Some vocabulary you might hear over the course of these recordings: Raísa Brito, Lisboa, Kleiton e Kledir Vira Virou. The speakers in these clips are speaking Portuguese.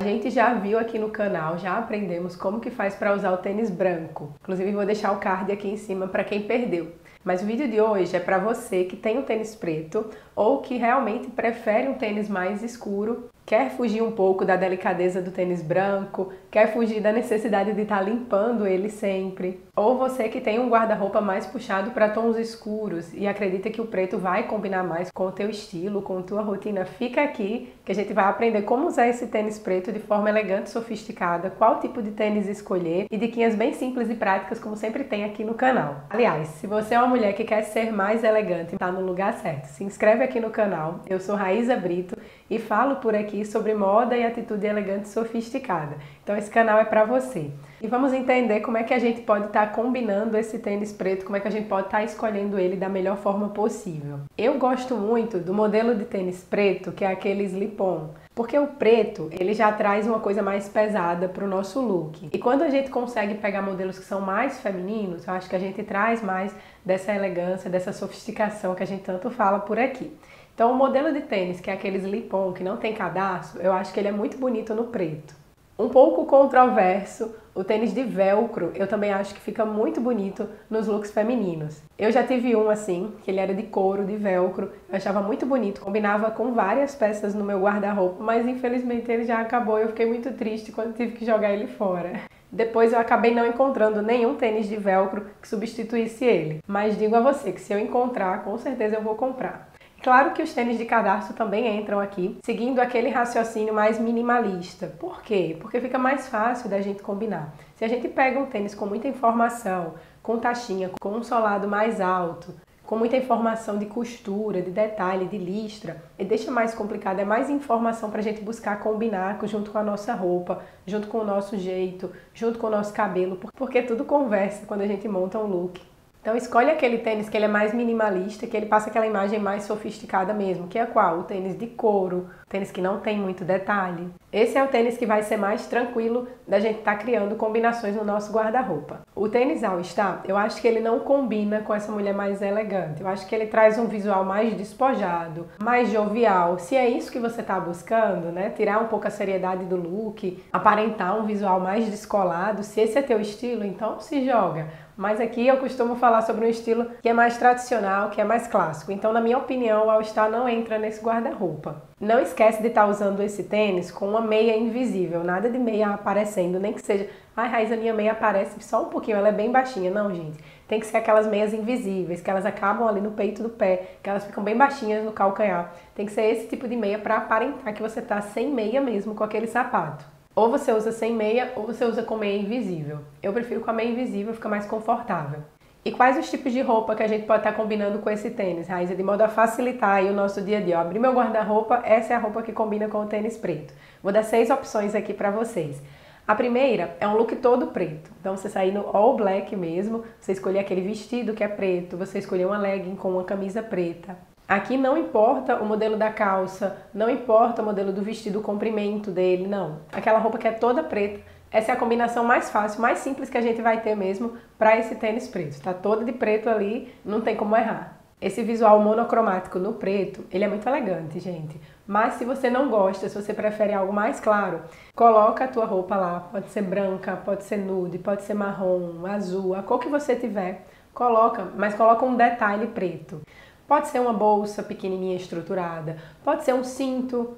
A gente já viu aqui no canal, já aprendemos como que faz para usar o tênis branco. Inclusive vou deixar o card aqui em cima para quem perdeu. Mas o vídeo de hoje é para você que tem um tênis preto ou que realmente prefere um tênis mais escuro, quer fugir um pouco da delicadeza do tênis branco, quer fugir da necessidade de estar limpando ele sempre. Ou você que tem um guarda-roupa mais puxado para tons escuros e acredita que o preto vai combinar mais com o teu estilo, com a tua rotina, fica aqui que a gente vai aprender como usar esse tênis preto de forma elegante e sofisticada, qual tipo de tênis escolher e diquinhas bem simples e práticas como sempre tem aqui no canal. Aliás, se você é uma mulher que quer ser mais elegante, tá no lugar certo. Se inscreve aqui no canal. Eu sou Raísa Brito e falo por aqui sobre moda e atitude elegante e sofisticada. Então esse canal é para você. E vamos entender como é que a gente pode estar combinando esse tênis preto, como é que a gente pode estar escolhendo ele da melhor forma possível. Eu gosto muito do modelo de tênis preto, que é aquele slip-on, porque o preto ele já traz uma coisa mais pesada para o nosso look. E quando a gente consegue pegar modelos que são mais femininos, eu acho que a gente traz mais dessa elegância, dessa sofisticação que a gente tanto fala por aqui. Então o modelo de tênis, que é aquele slip-on que não tem cadarço, eu acho que ele é muito bonito no preto. Um pouco controverso, o tênis de velcro eu também acho que fica muito bonito nos looks femininos. Eu já tive um assim, que ele era de couro, de velcro, eu achava muito bonito, combinava com várias peças no meu guarda-roupa, mas infelizmente ele já acabou e eu fiquei muito triste quando tive que jogar ele fora. Depois eu acabei não encontrando nenhum tênis de velcro que substituísse ele, mas digo a você que se eu encontrar, com certeza eu vou comprar. Claro que os tênis de cadarço também entram aqui, seguindo aquele raciocínio mais minimalista. Por quê? Porque fica mais fácil da gente combinar. Se a gente pega um tênis com muita informação, com taxinha, com um solado mais alto, com muita informação de costura, de detalhe, de listra, e deixa mais complicado, é mais informação para a gente buscar combinar junto com a nossa roupa, junto com o nosso jeito, junto com o nosso cabelo, porque tudo conversa quando a gente monta um look. Então escolhe aquele tênis que ele é mais minimalista, que ele passa aquela imagem mais sofisticada mesmo, que é qual? O tênis de couro, tênis que não tem muito detalhe. Esse é o tênis que vai ser mais tranquilo da gente estar criando combinações no nosso guarda-roupa. O tênis All Star, eu acho que ele não combina com essa mulher mais elegante. Eu acho que ele traz um visual mais despojado, mais jovial. Se é isso que você está buscando, né? Tirar um pouco a seriedade do look, aparentar um visual mais descolado. Se esse é teu estilo, então se joga. Mas aqui eu costumo falar sobre um estilo que é mais tradicional, que é mais clássico. Então, na minha opinião, o All Star não entra nesse guarda-roupa. Não esquece de estar usando esse tênis com uma meia invisível. Nada de meia aparecendo, nem que seja... Ai, Raíssa, minha meia aparece só um pouquinho, ela é bem baixinha. Não, gente. Tem que ser aquelas meias invisíveis, que elas acabam ali no peito do pé, que elas ficam bem baixinhas no calcanhar. Tem que ser esse tipo de meia para aparentar que você tá sem meia mesmo com aquele sapato. Ou você usa sem meia, ou você usa com meia invisível. Eu prefiro com a meia invisível, fica mais confortável. E quais os tipos de roupa que a gente pode estar combinando com esse tênis, Raíssa? De modo a facilitar aí o nosso dia a dia. Ó, abri meu guarda-roupa, essa é a roupa que combina com o tênis preto. Vou dar 6 opções aqui pra vocês. A primeira é um look todo preto. Então você sair no all black mesmo, você escolher aquele vestido que é preto, você escolher uma legging com uma camisa preta. Aqui não importa o modelo da calça, não importa o modelo do vestido, o comprimento dele, não. Aquela roupa que é toda preta, essa é a combinação mais fácil, mais simples que a gente vai ter mesmo para esse tênis preto. Tá toda de preto ali, não tem como errar. Esse visual monocromático no preto, ele é muito elegante, gente. Mas se você não gosta, se você prefere algo mais claro, coloca a tua roupa lá. Pode ser branca, pode ser nude, pode ser marrom, azul, a cor que você tiver. Coloca, mas coloca um detalhe preto. Pode ser uma bolsa pequenininha estruturada, pode ser um cinto,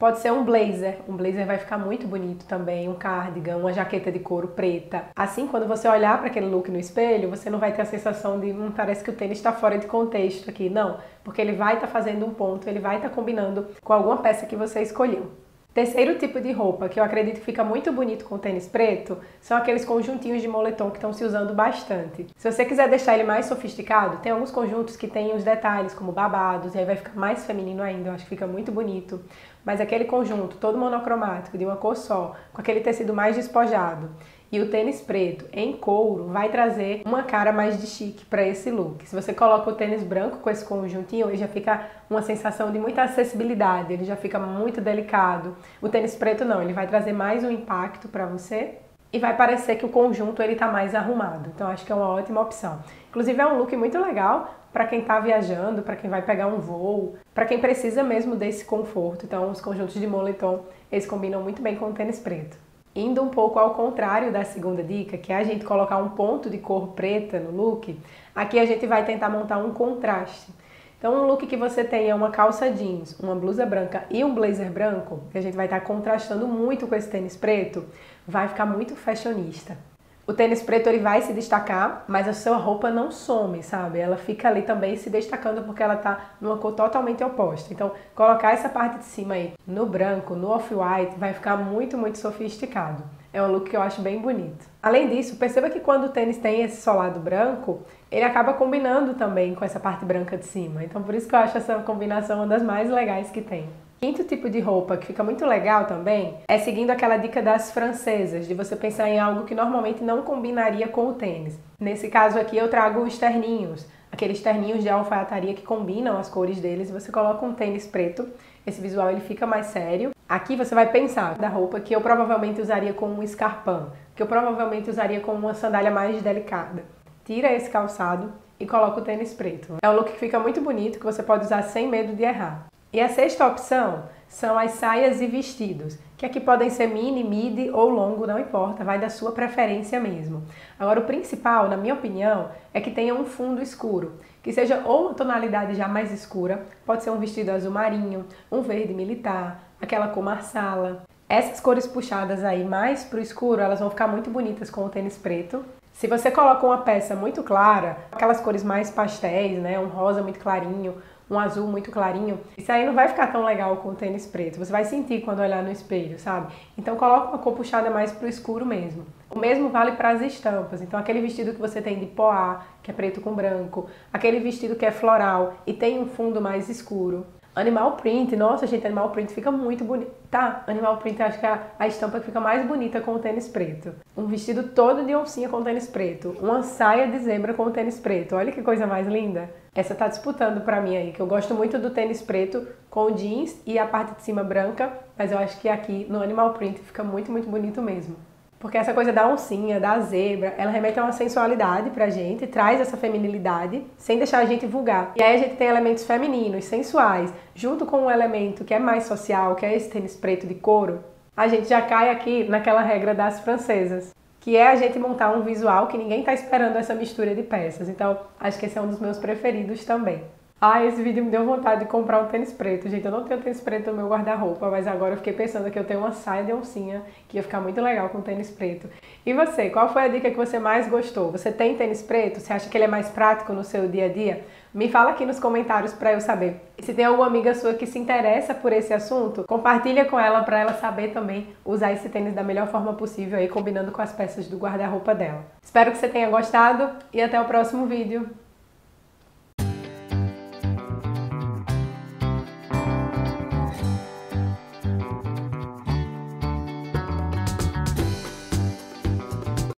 pode ser um blazer. Um blazer vai ficar muito bonito também, um cardigan, uma jaqueta de couro preta. Assim, quando você olhar para aquele look no espelho, você não vai ter a sensação de, parece que o tênis está fora de contexto aqui. Não, porque ele vai estar fazendo um ponto, ele vai estar combinando com alguma peça que você escolheu. Terceiro tipo de roupa, que eu acredito que fica muito bonito com tênis preto, são aqueles conjuntinhos de moletom que estão se usando bastante. Se você quiser deixar ele mais sofisticado, tem alguns conjuntos que tem os detalhes, como babados, e aí vai ficar mais feminino ainda, eu acho que fica muito bonito. Mas aquele conjunto todo monocromático, de uma cor só, com aquele tecido mais despojado, e o tênis preto em couro vai trazer uma cara mais de chique para esse look. Se você coloca o tênis branco com esse conjuntinho, ele já fica uma sensação de muita acessibilidade, ele já fica muito delicado. O tênis preto não, ele vai trazer mais um impacto para você e vai parecer que o conjunto ele tá mais arrumado. Então acho que é uma ótima opção. Inclusive é um look muito legal para quem tá viajando, para quem vai pegar um voo, para quem precisa mesmo desse conforto. Então os conjuntos de moletom eles combinam muito bem com o tênis preto. Indo um pouco ao contrário da segunda dica, que é a gente colocar um ponto de cor preta no look, aqui a gente vai tentar montar um contraste. Então, um look que você tenha uma calça jeans, uma blusa branca e um blazer branco, que a gente vai estar contrastando muito com esse tênis preto, vai ficar muito fashionista. O tênis preto ele vai se destacar, mas a sua roupa não some, sabe? Ela fica ali também se destacando porque ela tá numa cor totalmente oposta. Então, colocar essa parte de cima aí no branco, no off-white, vai ficar muito, muito sofisticado. É um look que eu acho bem bonito. Além disso, perceba que quando o tênis tem esse solado branco, ele acaba combinando também com essa parte branca de cima. Então, por isso que eu acho essa combinação uma das mais legais que tem. Quinto tipo de roupa que fica muito legal também é seguindo aquela dica das francesas, de você pensar em algo que normalmente não combinaria com o tênis. Nesse caso aqui eu trago os terninhos, aqueles terninhos de alfaiataria que combinam as cores deles. Você coloca um tênis preto, esse visual ele fica mais sério. Aqui você vai pensar da roupa que eu provavelmente usaria com um escarpão, que eu provavelmente usaria com uma sandália mais delicada. Tira esse calçado e coloca o tênis preto. É um look que fica muito bonito, que você pode usar sem medo de errar. E a sexta opção são as saias e vestidos, que aqui podem ser mini, midi ou longo, não importa, vai da sua preferência mesmo. Agora o principal, na minha opinião, é que tenha um fundo escuro, que seja ou uma tonalidade já mais escura, pode ser um vestido azul marinho, um verde militar, aquela cor marsala. Essas cores puxadas aí mais pro escuro, elas vão ficar muito bonitas com o tênis preto. Se você coloca uma peça muito clara, aquelas cores mais pastéis, né, um rosa muito clarinho, um azul muito clarinho, isso aí não vai ficar tão legal com o tênis preto. Você vai sentir quando olhar no espelho, sabe? Então coloca uma cor puxada mais pro escuro mesmo. O mesmo vale para as estampas. Então aquele vestido que você tem de poá, que é preto com branco, aquele vestido que é floral e tem um fundo mais escuro. Animal print, nossa gente, animal print fica muito bonito. Tá, animal print acho que é a estampa que fica mais bonita com o tênis preto. Um vestido todo de oncinha com o tênis preto, uma saia de zebra com o tênis preto, olha que coisa mais linda. Essa tá disputando pra mim aí, que eu gosto muito do tênis preto com jeans e a parte de cima branca, mas eu acho que aqui no animal print fica muito, muito bonito mesmo. Porque essa coisa da oncinha, da zebra, ela remete a uma sensualidade pra gente, traz essa feminilidade, sem deixar a gente vulgar. E aí a gente tem elementos femininos, sensuais, junto com um elemento que é mais social, que é esse tênis preto de couro, a gente já cai aqui naquela regra das francesas, que é a gente montar um visual que ninguém tá esperando essa mistura de peças. Então, acho que esse é um dos meus preferidos também. Ah, esse vídeo me deu vontade de comprar um tênis preto. Gente, eu não tenho tênis preto no meu guarda-roupa, mas agora eu fiquei pensando que eu tenho uma saia de oncinha que ia ficar muito legal com tênis preto. E você, qual foi a dica que você mais gostou? Você tem tênis preto? Você acha que ele é mais prático no seu dia a dia? Me fala aqui nos comentários pra eu saber. E se tem alguma amiga sua que se interessa por esse assunto, compartilha com ela pra ela saber também usar esse tênis da melhor forma possível aí, combinando com as peças do guarda-roupa dela. Espero que você tenha gostado e até o próximo vídeo.